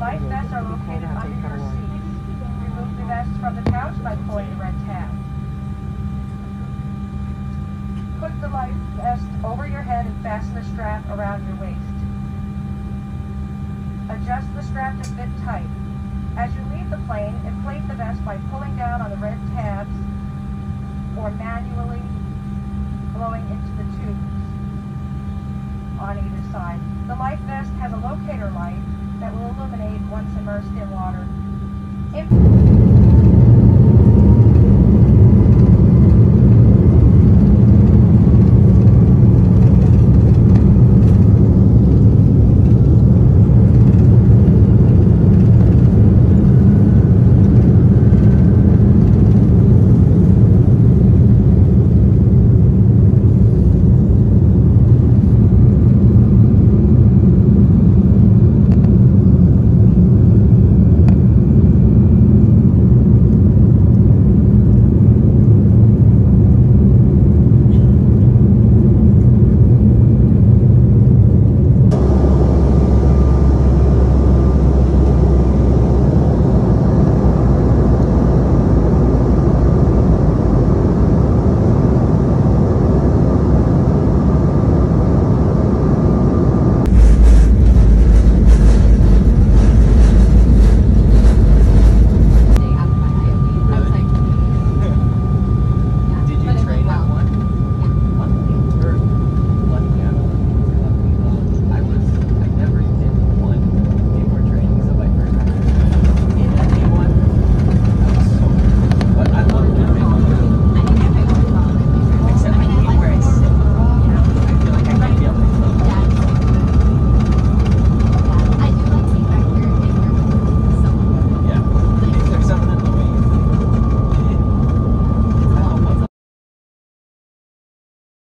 Life vests are located under your seat. Remove the vest from the couch by pulling the red tab. Put the life vest over your head and fasten the strap around your waist. Adjust the strap to fit tight. As you leave the plane, inflate the vest by pulling down on the red tabs or manually blowing into the tubes on either side. The life vest has a locator light that will illuminate once immersed in water.